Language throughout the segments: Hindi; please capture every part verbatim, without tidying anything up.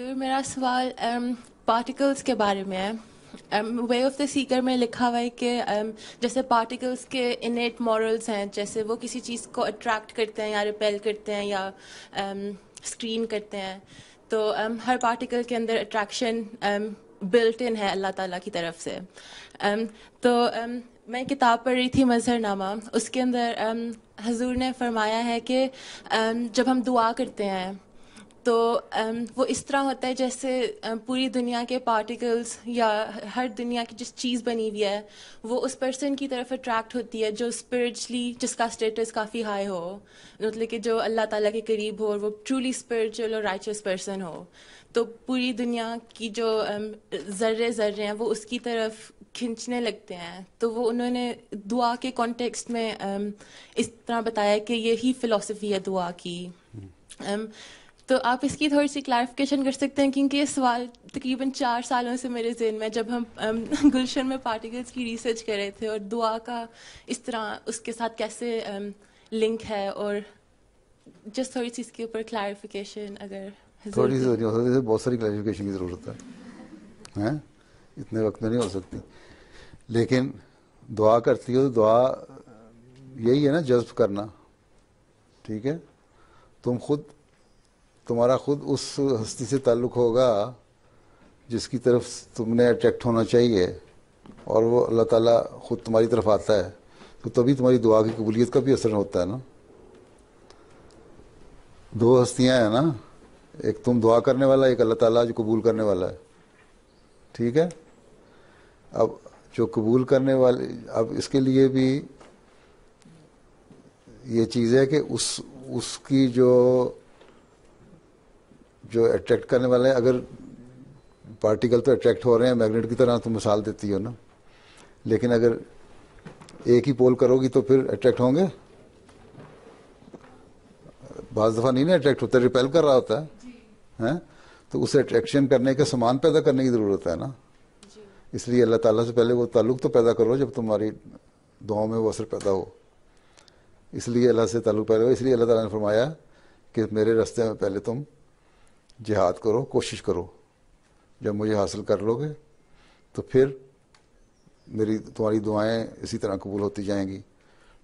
मेरा सवाल पार्टिकल्स के बारे में है। वे ऑफ द सीकर में लिखा हुआ है कि जैसे पार्टिकल्स के इनेट मॉरल्स हैं, जैसे वो किसी चीज़ को अट्रैक्ट करते हैं या रिपेल करते हैं या स्क्रीन करते हैं, तो हर पार्टिकल के अंदर अट्रैक्शन बिल्ट इन है अल्लाह ताला की तरफ से। तो मैं किताब पढ़ रही थी मजहर नामा, उसके अंदर हजूर ने फरमाया है कि जब हम दुआ करते हैं तो वो इस तरह होता है जैसे पूरी दुनिया के पार्टिकल्स या हर दुनिया की जिस चीज़ बनी हुई है वो उस पर्सन की तरफ अट्रैक्ट होती है जो स्पिरिचुअली, जिसका स्टेटस काफ़ी हाई हो, मतलब कि जो अल्लाह ताला के करीब हो और वो ट्रूली स्पिरिचुअल और राइचस पर्सन हो। तो पूरी दुनिया की जो ज़र्रे ज़र्रे हैं वो उसकी तरफ खींचने लगते हैं। तो वो उन्होंने दुआ के कॉन्टेक्स्ट में इस तरह बताया कि यही फ़िलासफ़ी है दुआ की। तो आप इसकी थोड़ी सी क्लैरिफिकेशन कर सकते हैं, क्योंकि ये सवाल तकरीबन चार सालों से मेरे जहन में, जब हम गुलशन में पार्टिकल्स की रिसर्च कर रहे थे, और दुआ का इस तरह उसके साथ कैसे लिंक है, और जस्ट थोड़ी सी इसके ऊपर क्लैरिफिकेशन अगर थोड़ी सी नहीं हो सकती। बहुत सारी क्लैरिफिकेशन की ज़रूरत है, हैं इतने वक्त में नहीं हो सकती। लेकिन दुआ करती हो तो दुआ यही है ना, जज्ब करना, ठीक है। तुम खुद, तुम्हारा खुद उस हस्ती से ताल्लुक़ होगा जिसकी तरफ तुमने अट्रैक्ट होना चाहिए, और वो अल्लाह ताला ख़ुद तुम्हारी तरफ आता है, तो तभी तुम्हारी दुआ की कबूलियत का भी असर होता है ना। दो हस्तियाँ हैं ना, एक तुम दुआ करने वाला, एक अल्लाह ताला जो कबूल करने वाला है, ठीक है। अब जो कबूल करने वाले, अब इसके लिए भी ये चीज़ है कि उस उसकी जो जो अट्रैक्ट करने वाले हैं, अगर पार्टिकल तो अट्रैक्ट हो रहे हैं मैग्नेट की तरह, तुम मिसाल देती हो ना, लेकिन अगर एक ही पोल करोगी तो फिर अट्रैक्ट होंगे। बाज़ दफ़ा नहीं ना अट्रैक्ट होता, रिपेल कर रहा होता है, हैं। तो उसे अट्रैक्शन करने के सामान पैदा करने की ज़रूरत है ना, इसलिए अल्लाह ताला से पहले वो ताल्लुक़ तो पैदा करो, जब तुम्हारी दुआओं में वो असर पैदा हो, इसलिए अल्लाह से ताल्लुक़ पैदा हो। इसलिए अल्लाह ताला ने फरमाया कि मेरे रास्ते में पहले तुम जिहाद करो, कोशिश करो, जब मुझे हासिल कर लोगे तो फिर मेरी तुम्हारी दुआएं इसी तरह कबूल होती जाएंगी,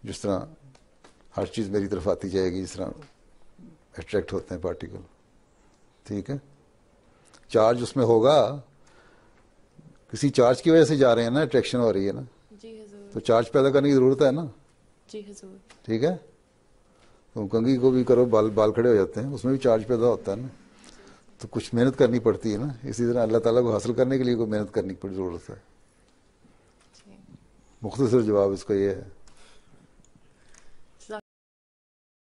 जिस तरह हर चीज़ मेरी तरफ आती जाएगी, जिस तरह अट्रैक्ट होते हैं पार्टिकल, ठीक है। चार्ज उसमें होगा, किसी चार्ज की वजह से जा रहे हैं ना, अट्रैक्शन हो रही है ना जी हुजूर, तो चार्ज पैदा करने की ज़रूरत है ना जी हुजूर, ठीक है। तुम कंघी को भी करो, बाल बाल खड़े हो जाते हैं, उसमें भी चार्ज पैदा होता है ना, तो कुछ मेहनत करनी पड़ती है ना। इसी तरह अल्लाह ताला को हासिल करने के लिए कोई मेहनत करने की ज़रूरत है। मुख्तसर जवाब इसका ये है।